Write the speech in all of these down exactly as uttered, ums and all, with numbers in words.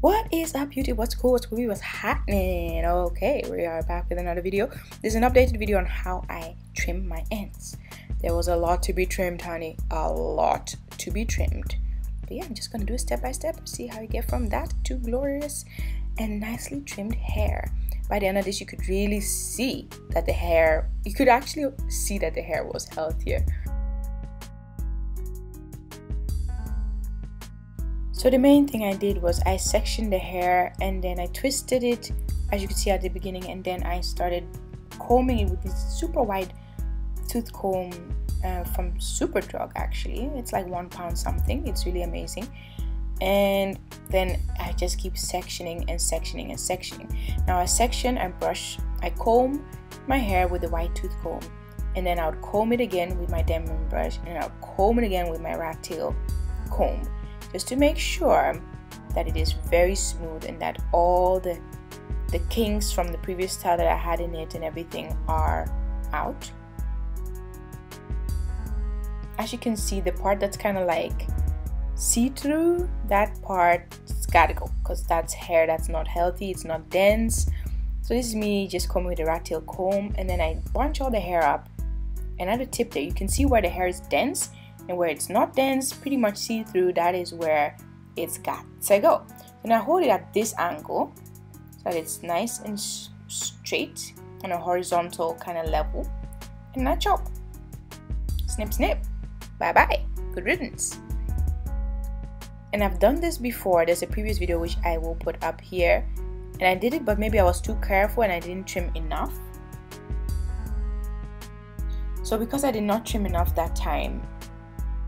What is up YouTube? What's cool? What's cool? What's happening? Okay, we are back with another video. This is an updated video on how I trim my ends. There was a lot to be trimmed, honey. A lot to be trimmed. But yeah, I'm just gonna do a step by step, see how you get from that to glorious and nicely trimmed hair. By the end of this, you could really see that the hair, you could actually see that the hair was healthier. So the main thing I did was I sectioned the hair and then I twisted it, as you could see at the beginning, and then I started combing it with this super wide tooth comb uh, from Superdrug. Actually, it's like one pound something. It's really amazing. And then I just keep sectioning and sectioning and sectioning. Now I section, I brush, I comb my hair with the wide tooth comb, and then I would comb it again with my diamond brush, and I'll comb it again with my rat tail comb, just to make sure that it is very smooth and that all the the kinks from the previous style that I had in it and everything are out. As you can see, the part that's kind of like see-through, that part's gotta go, because that's hair that's not healthy, it's not dense. So this is me just combing with a rat tail comb, and then I bunch all the hair up. Another tip there, you can see where the hair is dense and where it's not dense, pretty much see-through, that is where it's got to go. So now hold it at this angle so that it's nice and straight on a horizontal kind of level, and I chop. Snip snip, bye bye, good riddance. And I've done this before. There's a previous video which I will put up here, and I did it, but maybe I was too careful and I didn't trim enough. So because I did not trim enough that time,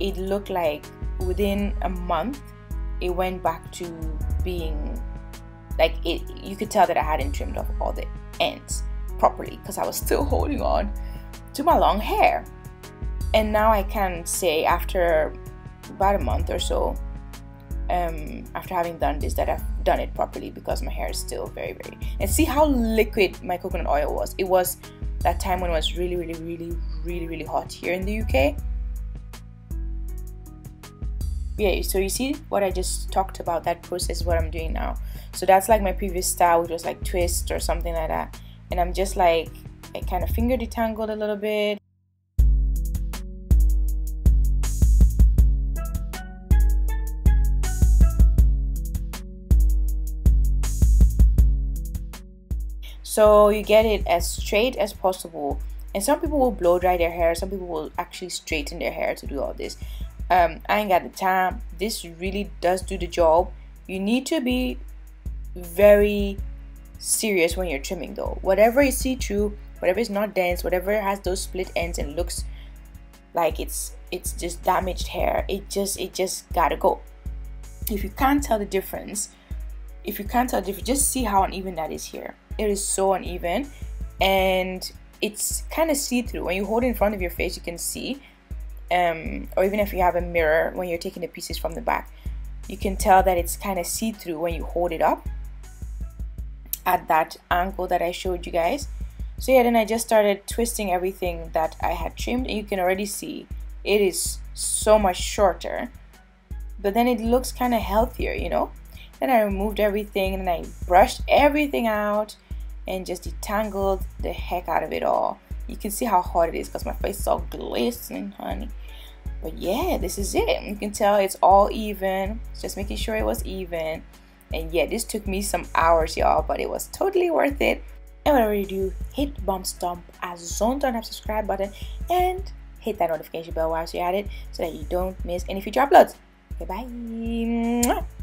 it looked like within a month it went back to being like it. You could tell that I hadn't trimmed off all the ends properly because I was still holding on to my long hair. And now I can say, after about a month or so, um, after having done this, that I've done it properly, because my hair is still very very and see how liquid my coconut oil was. It was that time when it was really really really really really hot here in the U K. Yeah, so you see what I just talked about, that process is what I'm doing now. So that's like my previous style, which was like twist or something like that, and I'm just like, I kind of finger detangled a little bit. So you get it as straight as possible, and some people will blow dry their hair, some people will actually straighten their hair to do all this. Um, I ain't got the time. This really does do the job. You need to be very serious when you're trimming though. Whatever is see-through, whatever is not dense, whatever has those split ends and looks like it's it's just damaged hair, it just it just gotta go. If you can't tell the difference, if you can't tell the difference, just see how uneven that is here. It is so uneven, and it's kind of see-through. When you hold it in front of your face, you can see. Um, or even if you have a mirror, when you're taking the pieces from the back, you can tell that it's kind of see-through when you hold it up at that angle that I showed you guys. So yeah, then I just started twisting everything that I had trimmed, and you can already see it is so much shorter, but then it looks kind of healthier, you know. Then I removed everything and I brushed everything out and just detangled the heck out of it all. You can see how hot it is because my face is all glistening, honey. But yeah, this is it. You can tell it's all even. Just making sure it was even. And yeah, this took me some hours, y'all, but it was totally worth it. And whatever you do, hit the bump stomp as zone, turn up subscribe button, and hit that notification bell while you're at it so that you don't miss any future uploads. Okay, bye.